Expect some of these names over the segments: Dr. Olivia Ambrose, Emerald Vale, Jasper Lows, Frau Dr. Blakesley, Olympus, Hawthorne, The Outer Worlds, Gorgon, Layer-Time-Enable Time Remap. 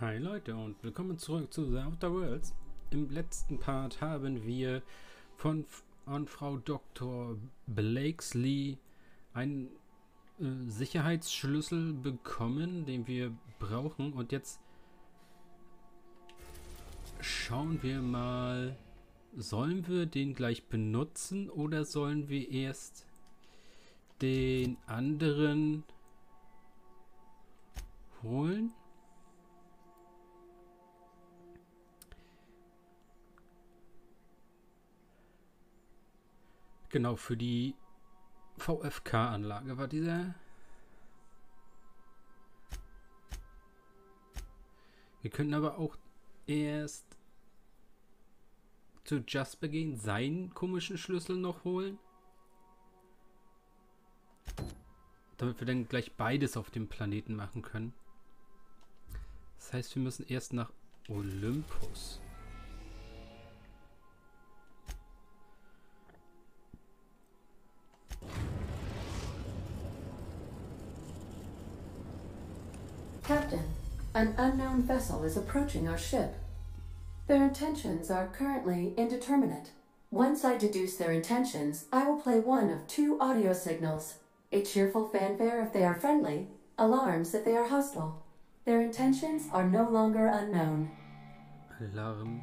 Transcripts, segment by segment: Hi Leute und willkommen zurück zu The Outer Worlds. Im letzten Part haben wir von Frau Dr. Blakesley einen Sicherheitsschlüssel bekommen, den wir brauchen. Und jetzt schauen wir mal, sollen wir den gleich benutzen oder sollen wir erst den anderen holen? Genau, für die VfK-Anlage war dieser. Wir könnten aber auch erst zu Jasper gehen, seinen komischen Schlüssel noch holen. Damit wir dann gleich beides auf dem Planeten machen können. Das heißt, wir müssen erst nach Olympus. Captain, an unknown vessel is approaching our ship. Their intentions are currently indeterminate. Once I deduce their intentions, I will play one of two audio signals. A cheerful fanfare if they are friendly, alarms if they are hostile. Their intentions are no longer unknown. Alarm.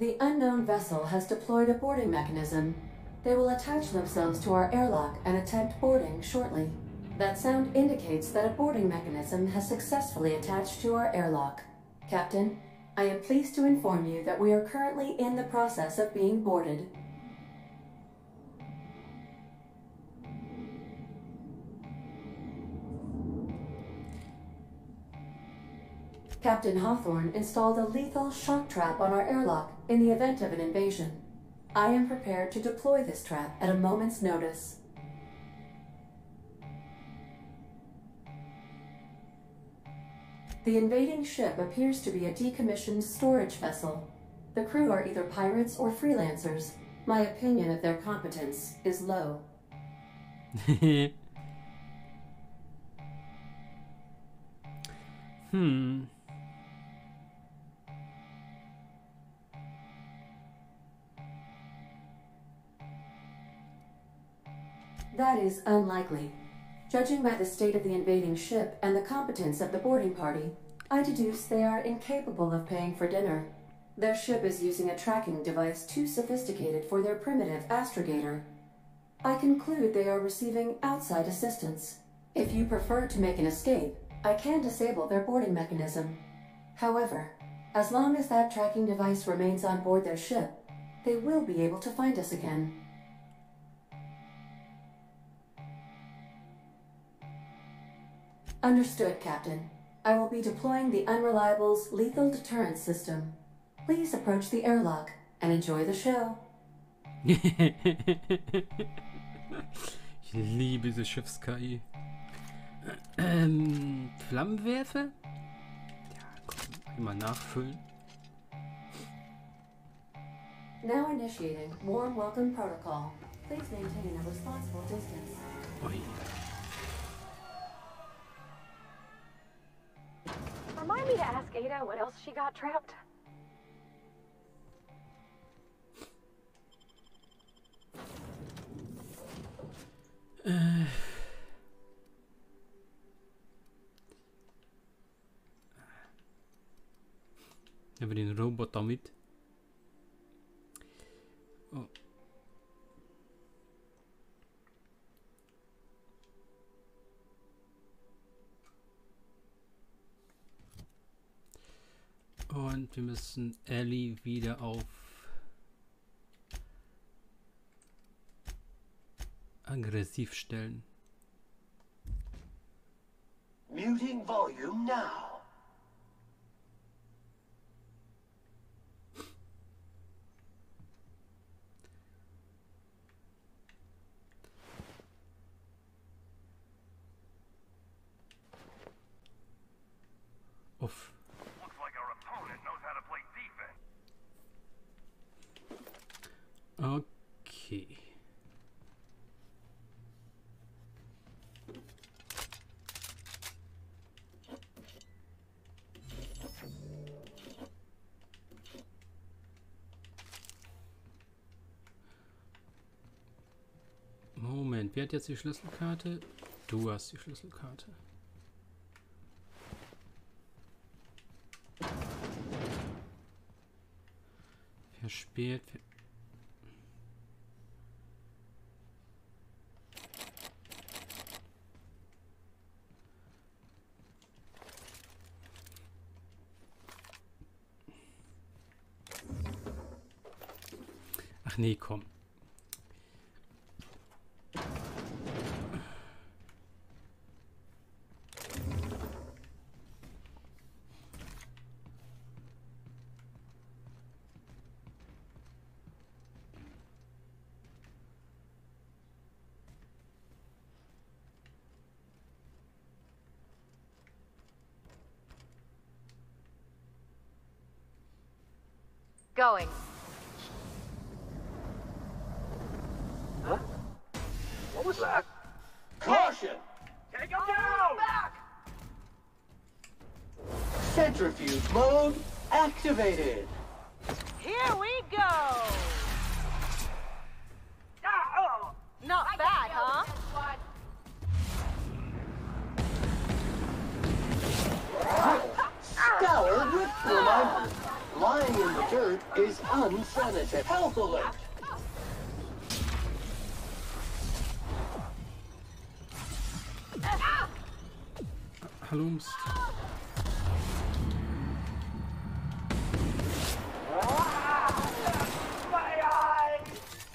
The unknown vessel has deployed a boarding mechanism. They will attach themselves to our airlock and attempt boarding shortly. That sound indicates that a boarding mechanism has successfully attached to our airlock. Captain, I am pleased to inform you that we are currently in the process of being boarded. Captain Hawthorne installed a lethal shock trap on our airlock in the event of an invasion. I am prepared to deploy this trap at a moment's notice. The invading ship appears to be a decommissioned storage vessel. The crew are either pirates or freelancers. My opinion of their competence is low. That is unlikely. Judging by the state of the invading ship and the competence of the boarding party, I deduce they are incapable of paying for dinner. Their ship is using a tracking device too sophisticated for their primitive astrogator. I conclude they are receiving outside assistance. If you prefer to make an escape, I can disable their boarding mechanism. However, as long as that tracking device remains on board their ship, they will be able to find us again. Understood, Captain. I will be deploying the Unreliable's lethal deterrence system. Please approach the airlock and enjoy the show. Ich liebe diese Schiffs-KI. Flammenwerfer? Ja, komm, immer nachfüllen. Now initiating warm welcome protocol. Please maintain a responsible distance. Oi. Remind me to ask Ada what else she got trapped. Haben wir den Roboter mit? Oh. Und wir müssen Ellie wieder auf aggressiv stellen. Muting volume now. Off. Okay. Wer hat jetzt die Schlüsselkarte? Du hast die Schlüsselkarte. Verspielt. Ach nee, komm. Going. Huh? What was that? Caution! Take him down! Back! Centrifuge mode activated. Here we go! Ah, oh. Not bad, huh? Scoured with blood. Lying in the dirt is unsanitary. Health alert! Hallo, Mist.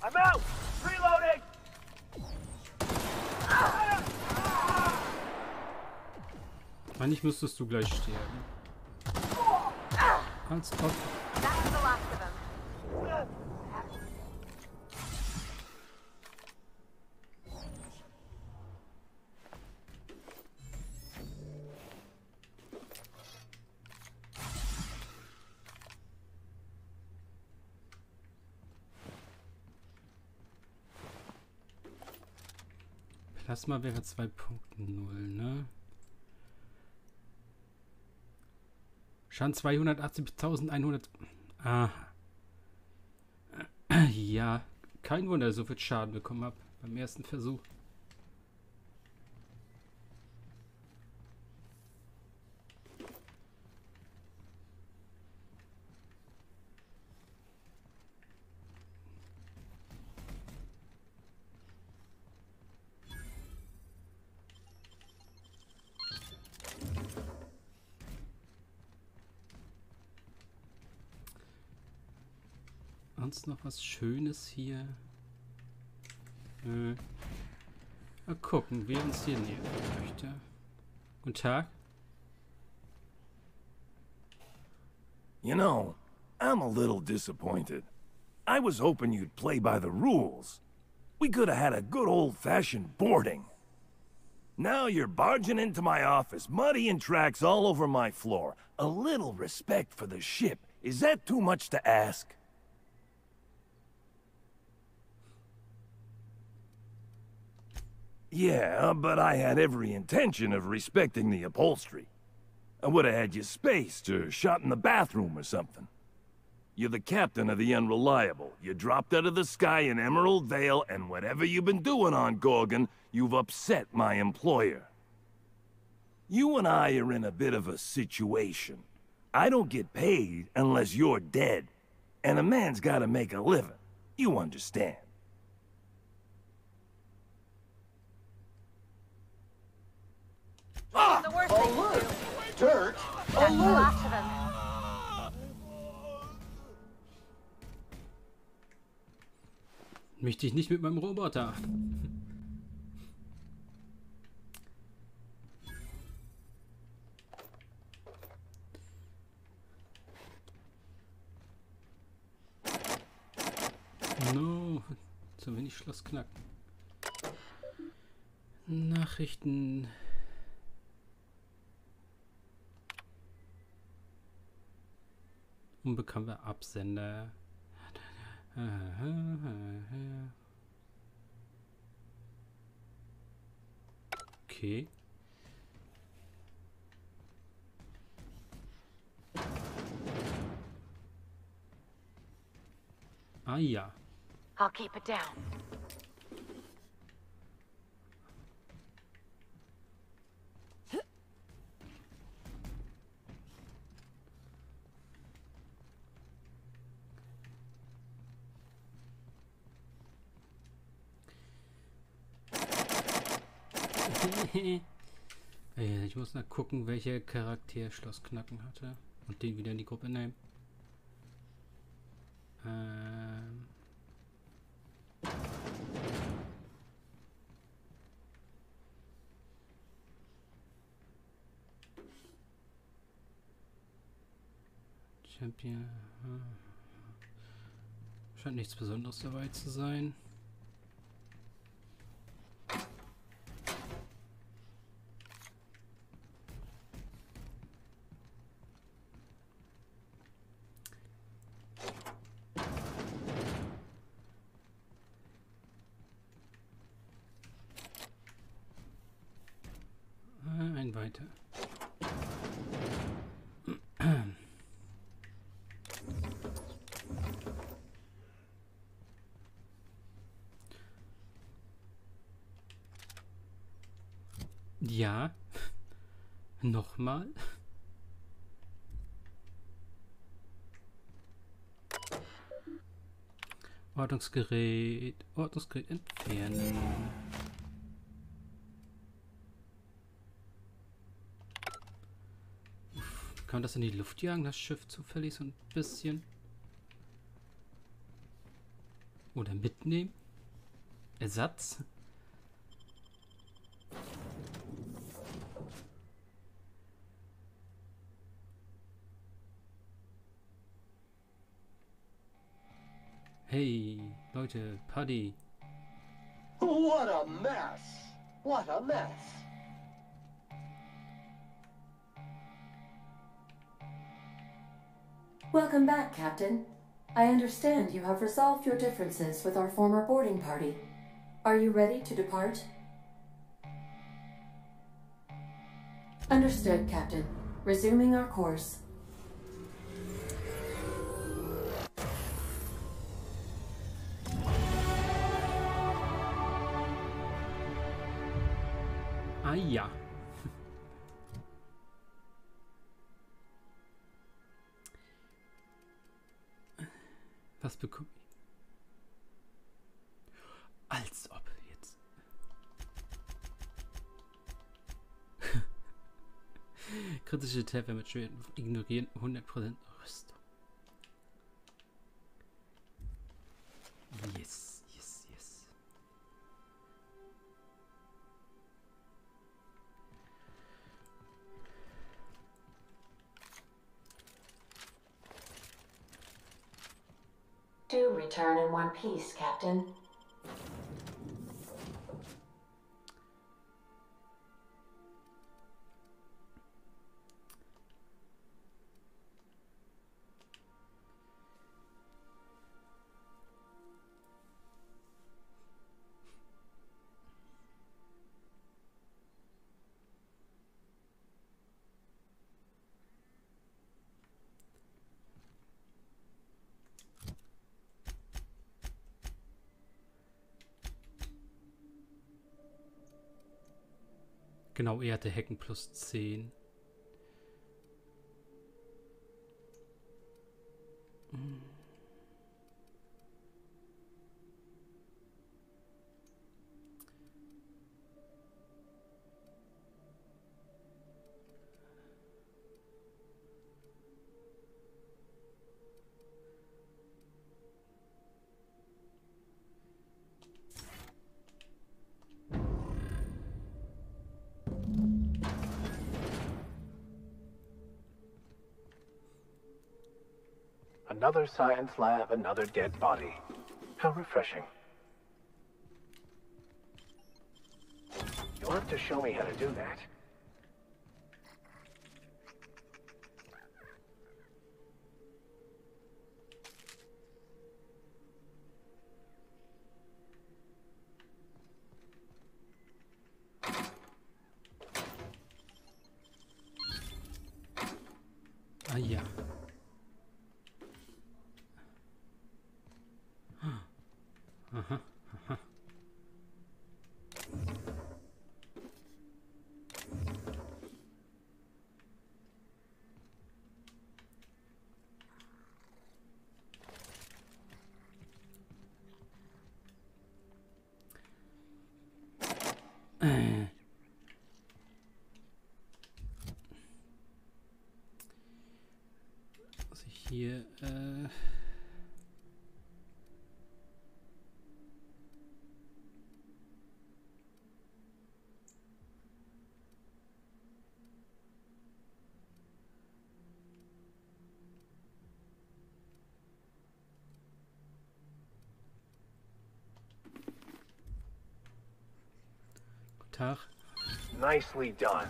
I'm out! Reloading! Eigentlich müsstest du gleich sterben. That's the last of them. Plasma wäre 2.0, ne? Schaden 280.100. Ah. Ja, kein Wunder, so viel Schaden bekommen habe beim ersten Versuch. Noch was Schönes hier. Mal gucken, wer uns hier näher möchte. Guten Tag. You know, I'm a little disappointed. I was hoping you'd play by the rules. We could have had a good old-fashioned boarding. Now you're barging into my office, muddying tracks all over my floor. A little respect for the ship. Is that too much to ask? Yeah, but I had every intention of respecting the upholstery. I would have had you spaced or shot in the bathroom or something. You're the captain of the Unreliable. You dropped out of the sky in Emerald Vale, and whatever you've been doing on Gorgon, you've upset my employer. You and I are in a bit of a situation. I don't get paid unless you're dead. And a man's gotta make a living. You understand. Ah, alert! Dirt! Alert! Mich dich nicht mit meinem Roboter. No, zu wenig Schloss knacken. Nachrichten. Unbekannter Absender. Okay. Ah ja. I'll keep it down. Ich muss mal gucken, welcher Charakter Schloss Knacken hatte. Und den wieder in die Gruppe nehmen. Champion. Scheint nichts Besonderes dabei zu sein. Ein weiter. Ja, nochmal. Ordnungsgerät entfernen. Kann man das in die Luft jagen, das Schiff zufällig so ein bisschen? Oder mitnehmen? Ersatz? Hey, Leute, Paddy. What a mess! What a mess! Welcome back, Captain. I understand you have resolved your differences with our former boarding party. Are you ready to depart? Understood, Captain. Resuming our course. Ah ja. Was bekomme ich? Als ob jetzt. Kritische Treffer mit Schwert ignorieren. 100% Rüstung. Yes. Do return in one piece, Captain. Genau, er hatte Hacken plus 10. Another science lab, another dead body. How refreshing. You'll have to show me how to do that. hier Guten Tag. Nicely done.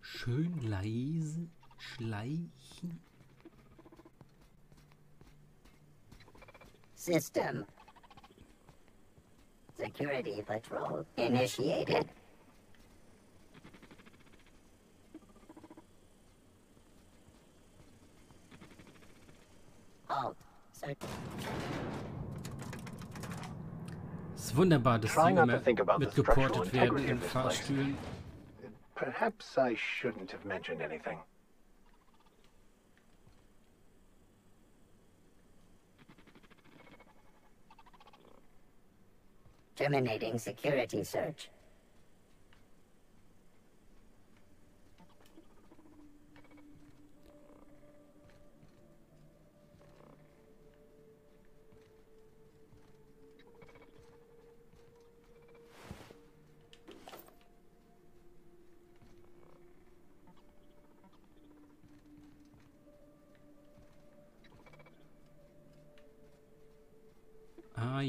Schön leise schleichen. System security patrol initiated. Alt. Es ist wunderbar, dass die immer mitgeportet werden in Fahrstühlen. Perhaps I shouldn't have mentioned anything. Terminating security search.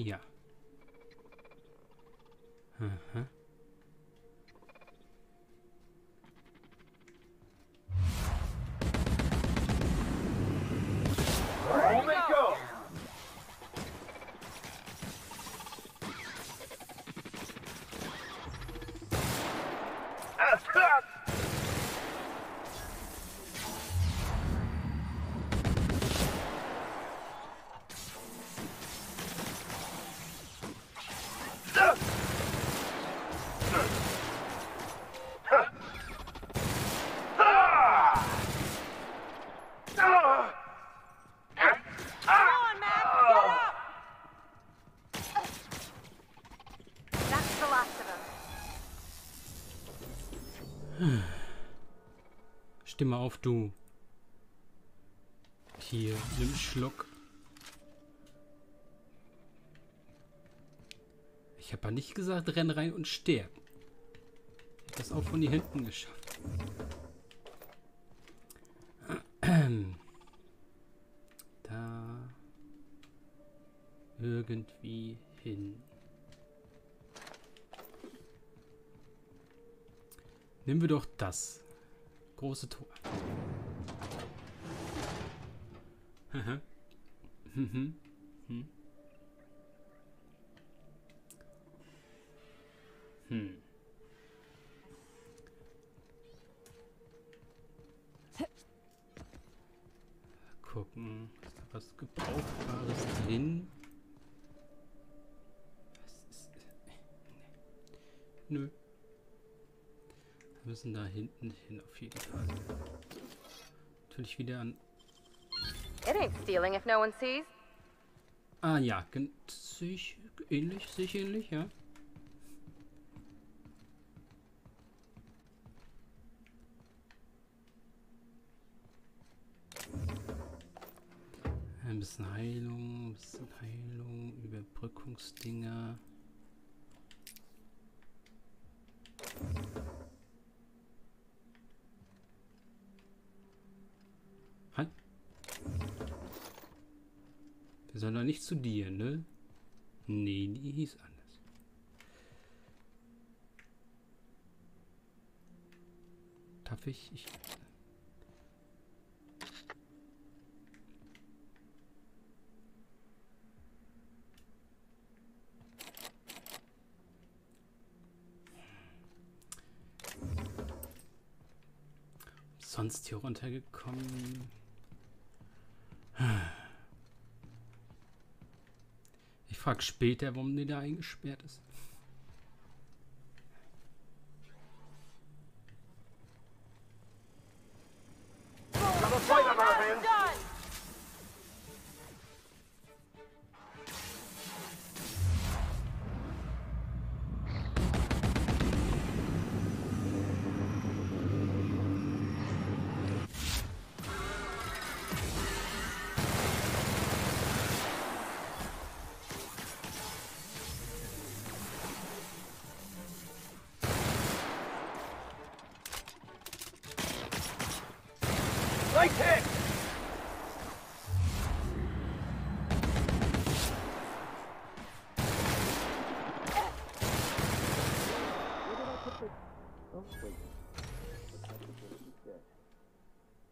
Ja. Aha. Stimme auf, du. Hier, nimm Schluck. Ich habe ja nicht gesagt, renn rein und sterb. Ich hab das auch von hier hinten geschafft. Da. Irgendwie hin. Nehmen wir doch das. Große Tor. Gucken, ist da was Gebrauchbares drin? Was ist? Nö. Wir müssen da hinten hin auf jeden Fall. Natürlich wieder an. It ain't stealing if no one sees. Ah ja, sich ähnlich, ja. Ein bisschen Heilung, Überbrückungsdinger. Sondern nicht zu dir, ne? Nee, die hieß anders. Darf ich? Sonst hier runtergekommen. Ich frag später, warum die da eingesperrt ist. Light hit!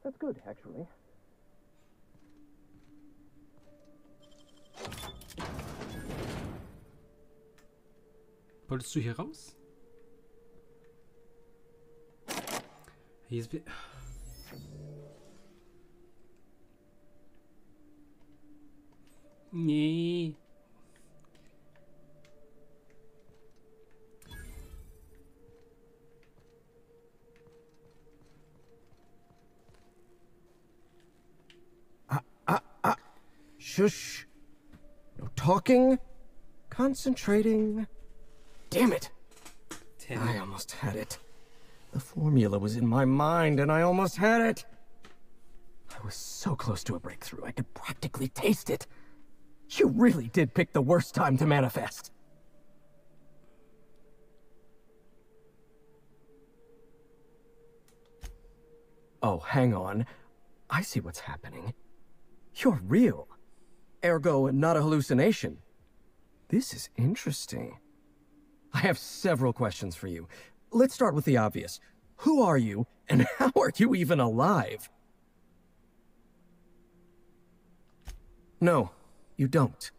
That's good, actually. Wolltest du hier raus? Hier ist... Nee. Shush. No talking. Concentrating. Damn it. Damn. I almost had it. The formula was in my mind and I almost had it. I was so close to a breakthrough. I could practically taste it. You really did pick the worst time to manifest. Oh, hang on. I see what's happening. You're real. Ergo, not a hallucination. This is interesting. I have several questions for you. Let's start with the obvious. Who are you, and how are you even alive? No. You don't.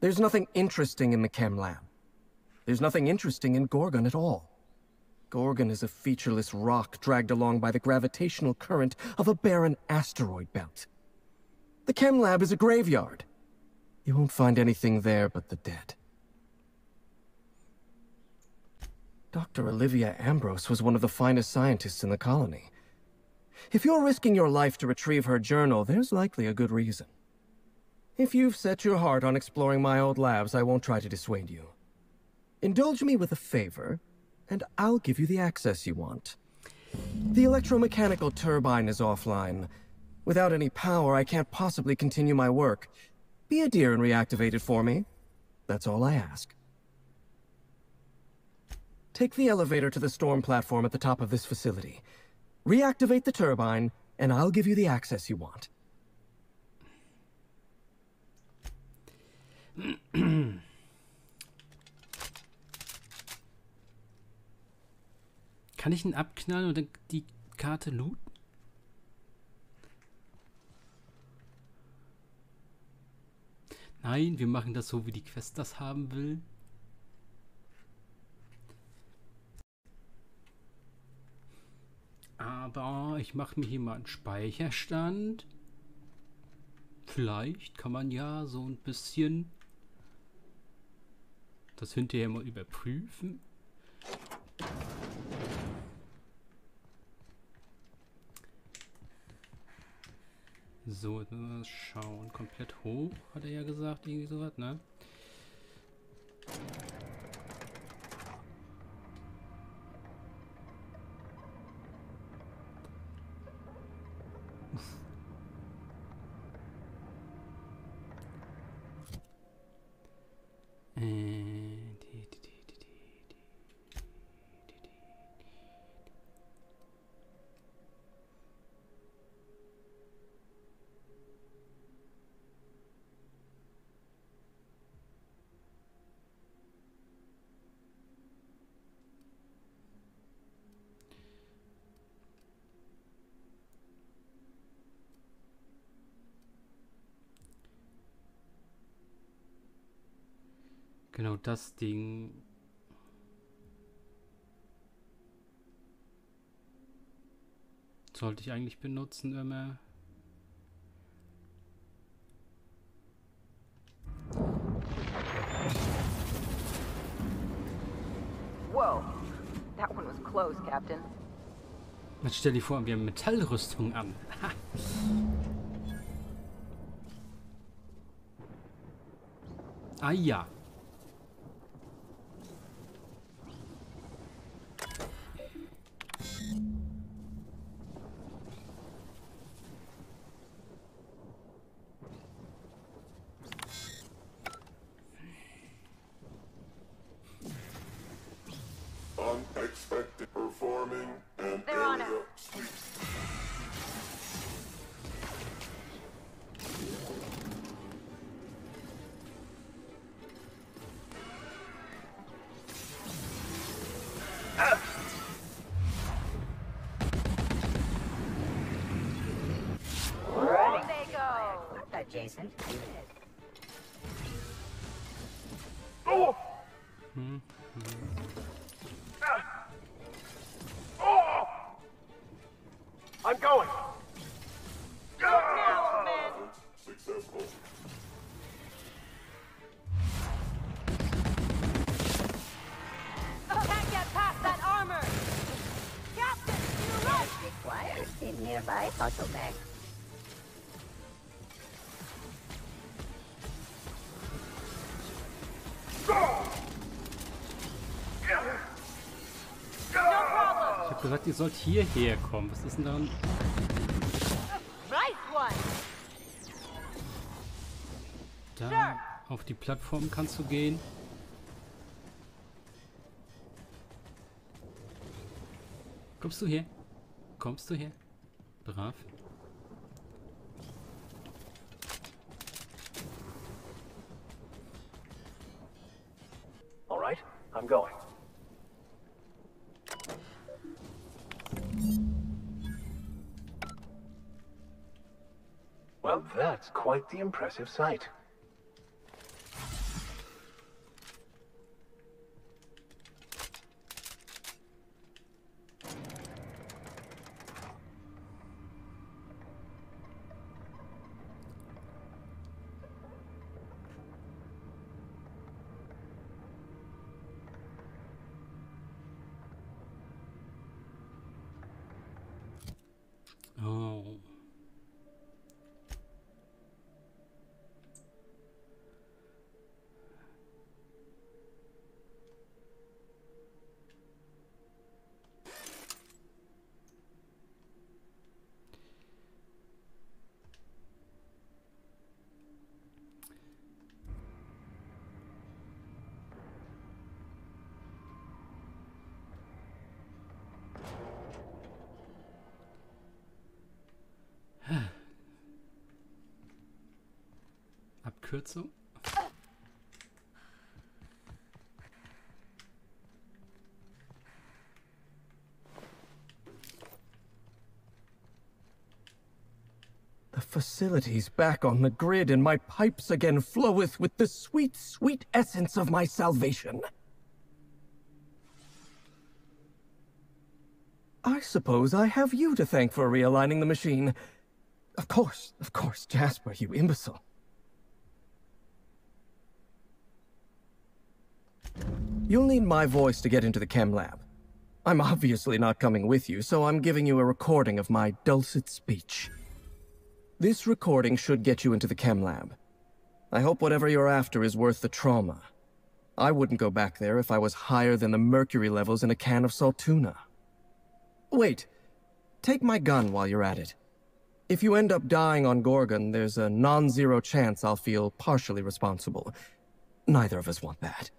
There's nothing interesting in the chem lab. There's nothing interesting in Gorgon at all. Gorgon is a featureless rock dragged along by the gravitational current of a barren asteroid belt. The chem lab is a graveyard. You won't find anything there but the dead. Dr. Olivia Ambrose was one of the finest scientists in the colony. If you're risking your life to retrieve her journal, there's likely a good reason. If you've set your heart on exploring my old labs, I won't try to dissuade you. Indulge me with a favor, and I'll give you the access you want. The electromechanical turbine is offline. Without any power, I can't possibly continue my work. Be a dear and reactivate it for me. That's all I ask. Take the elevator to the storm platform at the top of this facility. Reactivate the turbine, and I'll give you the access you want. Kann ich ihn abknallen oder die Karte looten? Nein, wir machen das so, wie die Quest das haben will. Aber ich mache mir hier mal einen Speicherstand. Vielleicht kann man ja so ein bisschen... das hinterher mal überprüfen. So, mal schauen. Komplett hoch, hat er ja gesagt, irgendwie sowas, ne? Genau das Ding. Sollte ich eigentlich benutzen, immer. Wow, that one was close, Captain. Jetzt stell dir vor, wir haben Metallrüstung an. Ah ja. Unexpected performing and they're on it. Oh! Oh! I'm going! Now, man. Successful. Can't get past that armor! Captain, you're right! Requires a nearby auto bag. Ich hab gesagt, ihr sollt hierher kommen. Was ist denn daran? Da, auf die Plattform kannst du gehen. Kommst du her? Kommst du her? Brav. All right, I'm going. Well, that's quite the impressive sight. Kürzung. The facility's back on the grid, and my pipes again floweth with the sweet, sweet essence of my salvation. I suppose I have you to thank for realigning the machine. Of course, Jasper, you imbecile. You'll need my voice to get into the chem lab. I'm obviously not coming with you, so I'm giving you a recording of my dulcet speech. This recording should get you into the chem lab. I hope whatever you're after is worth the trauma. I wouldn't go back there if I was higher than the mercury levels in a can of salt tuna. Wait, take my gun while you're at it. If you end up dying on Gorgon, there's a non-zero chance I'll feel partially responsible. Neither of us want that.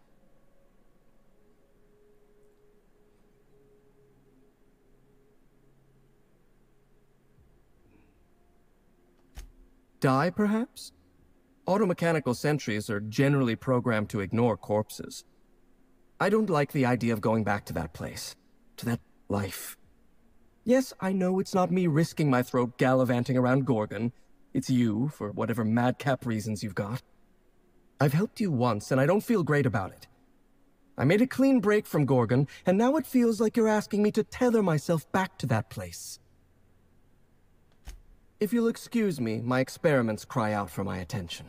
Die, perhaps? Automechanical sentries are generally programmed to ignore corpses. I don't like the idea of going back to that place. To that life. Yes, I know it's not me risking my throat gallivanting around Gorgon. It's you, for whatever madcap reasons you've got. I've helped you once, and I don't feel great about it. I made a clean break from Gorgon, and now it feels like you're asking me to tether myself back to that place. If you'll excuse me, my experiments cry out for my attention.